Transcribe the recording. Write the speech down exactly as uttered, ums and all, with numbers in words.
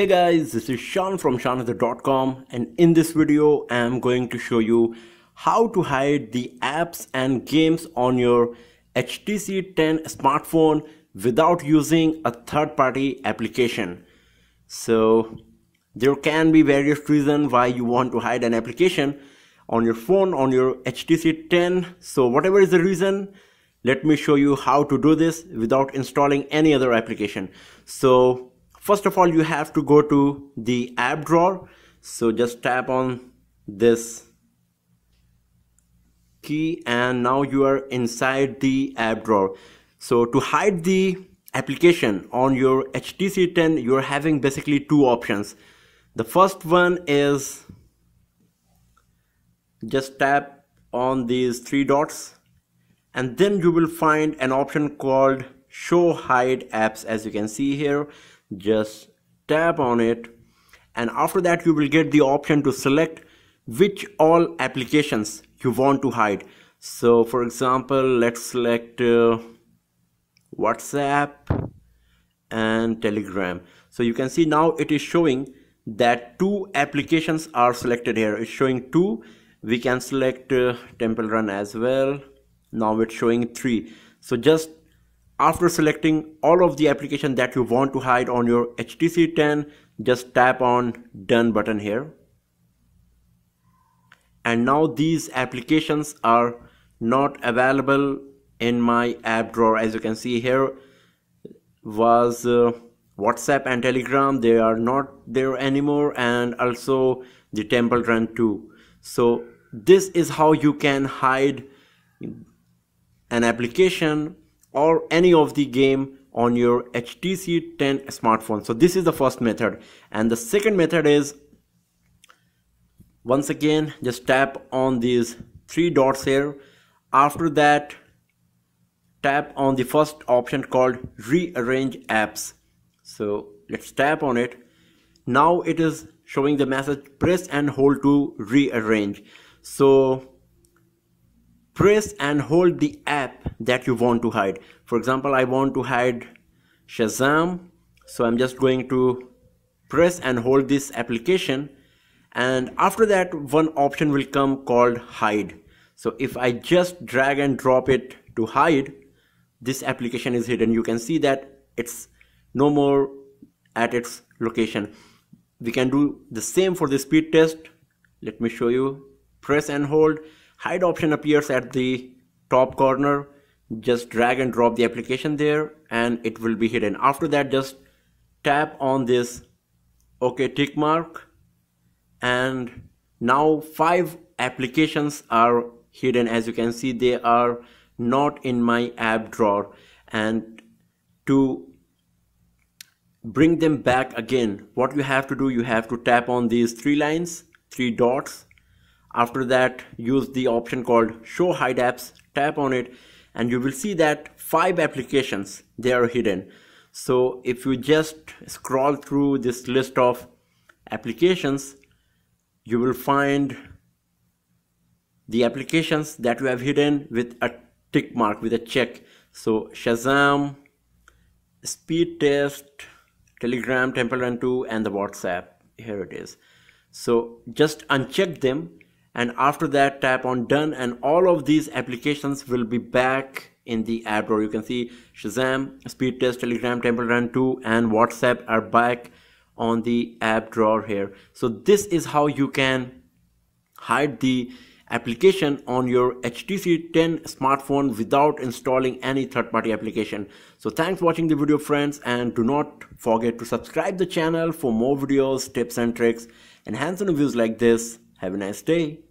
Hey guys, this is Shan from shan heather dot com, and in this video I am going to show you how to hide the apps and games on your H T C ten smartphone without using a third-party application. So there can be various reasons why you want to hide an application on your phone, on your H T C ten. So whatever is the reason, let me show you how to do this without installing any other application. So first of all, you have to go to the app drawer. So just tap on this key and now you are inside the app drawer. So to hide the application on your H T C ten, you're having basically two options. The first one is just tap on these three dots and then you will find an option called show hide apps, as you can see here. Just tap on it and after that you will get the option to select which all applications you want to hide. So for example, let's select uh, WhatsApp and Telegram. So you can see now it is showing that two applications are selected here. It's showing two. We can select uh, Temple Run as well. Now it's showing three. So just after selecting all of the application that you want to hide on your H T C ten, just tap on done button here. And now these applications are not available in my app drawer. As you can see here was uh, WhatsApp and Telegram. They are not there anymore, and also the Temple Run too. So this is how you can hide an application or any of the game on your H T C ten smartphone. So this is the first method, and the second method is, once again, just tap on these three dots here. After that, tap on the first option called rearrange apps. So let's tap on it. Now it is showing the message press and hold to rearrange. So press and hold the app that you want to hide. For example, I want to hide Shazam. So I'm just going to press and hold this application. And after that, one option will come called hide. So if I just drag and drop it to hide, this application is hidden. You can see that it's no more at its location. We can do the same for the speed test. Let me show you. Press and hold. Hide option appears at the top corner. Just drag and drop the application there and it will be hidden. After that, just tap on this OK tick mark and now five applications are hidden. As you can see, they are not in my app drawer, and to bring them back again, what you have to do, you have to tap on these three lines, three dots. After that, use the option called show hide apps, tap on it, and you will see that five applications, they are hidden. So if you just scroll through this list of applications, you will find the applications that you have hidden with a tick mark, with a check. So Shazam, Speedtest, Telegram, Temple Run two, and the WhatsApp. Here it is. So just uncheck them. And after that, tap on done and all of these applications will be back in the app drawer. You can see Shazam, Speedtest, Telegram, Temple Run two and WhatsApp are back on the app drawer here. So this is how you can hide the application on your H T C ten smartphone without installing any third-party application. So thanks for watching the video, friends, and do not forget to subscribe the channel for more videos, tips and tricks, and hands-on reviews like this. Have a nice day.